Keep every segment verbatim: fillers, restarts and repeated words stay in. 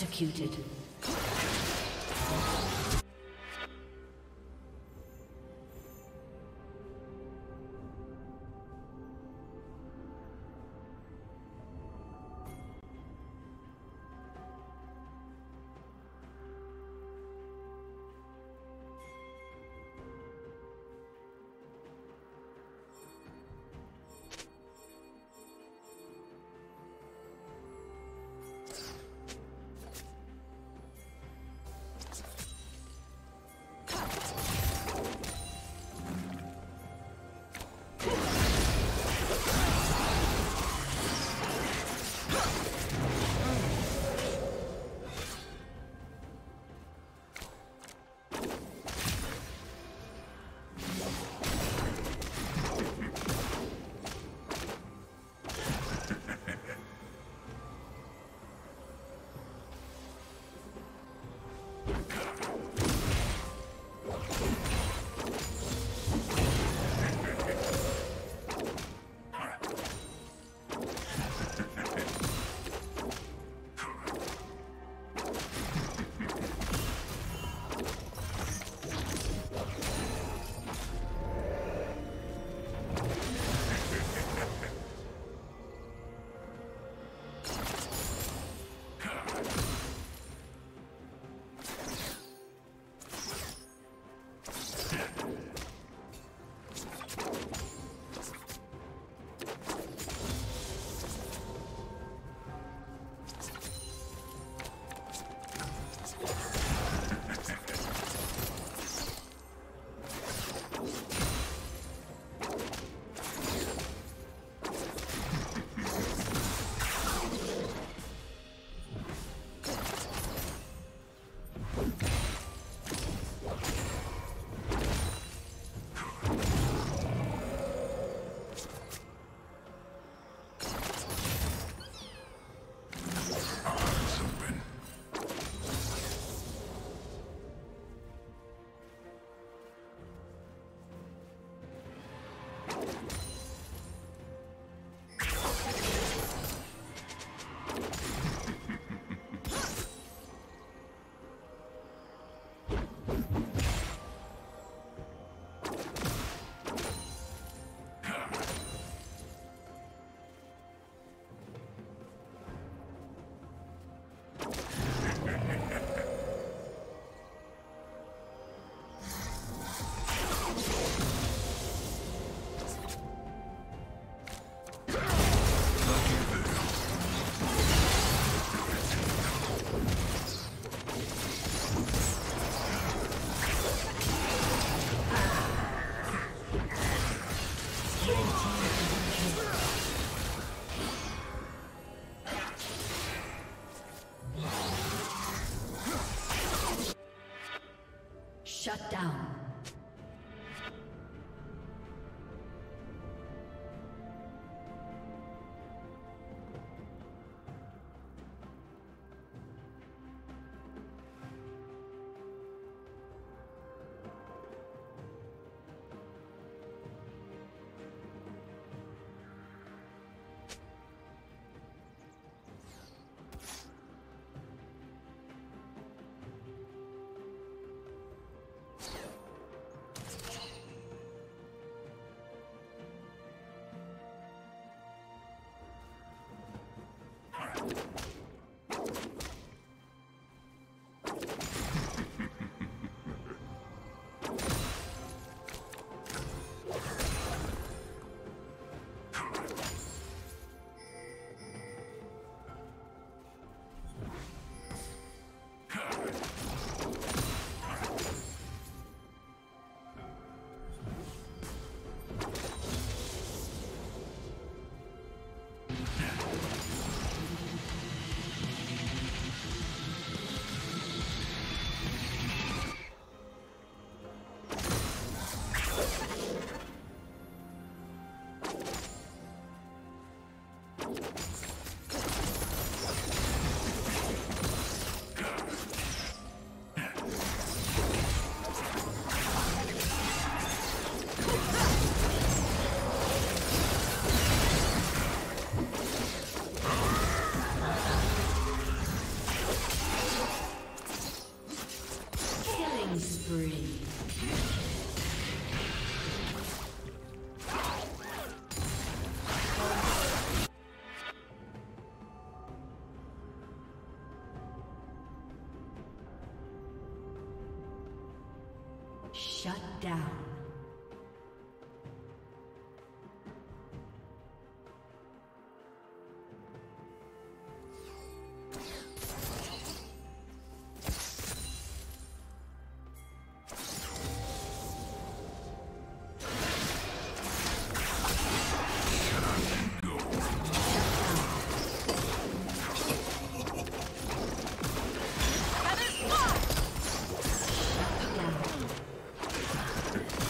Executed. Shut down. Shut down. Thank you.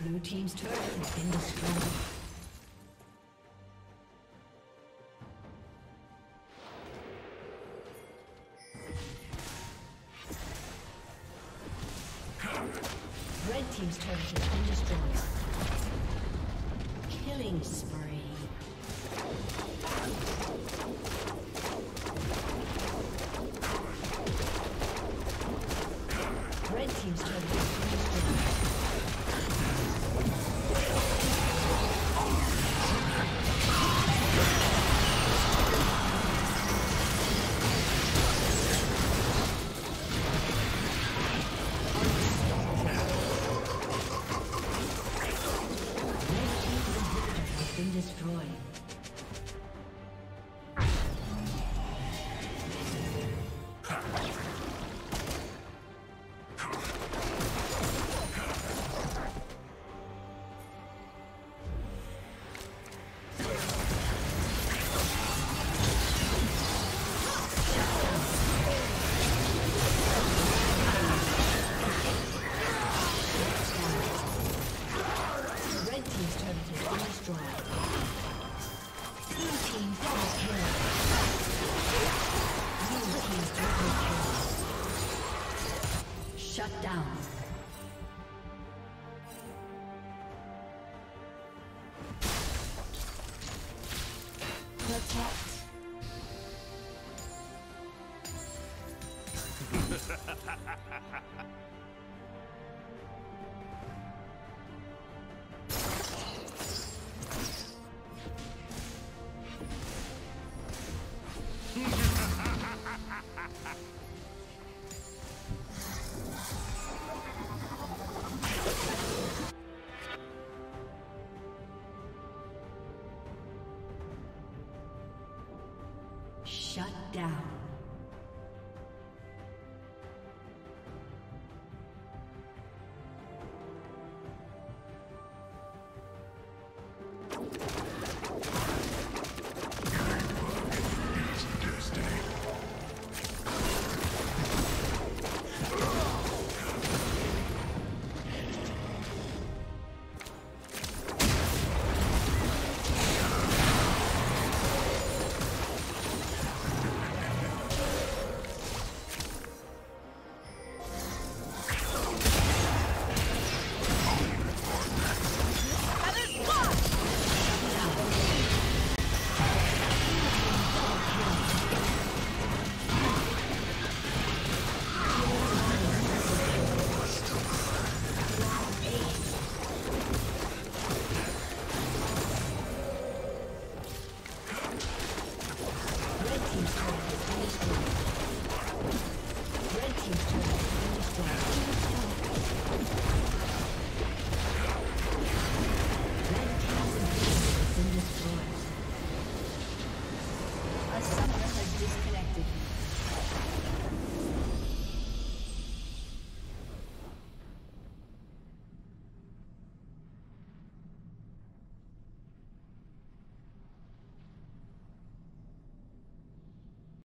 Blue team's turret has been destroyed. Red team's turret has been destroyed. Killing spree. Shut down. Shut down.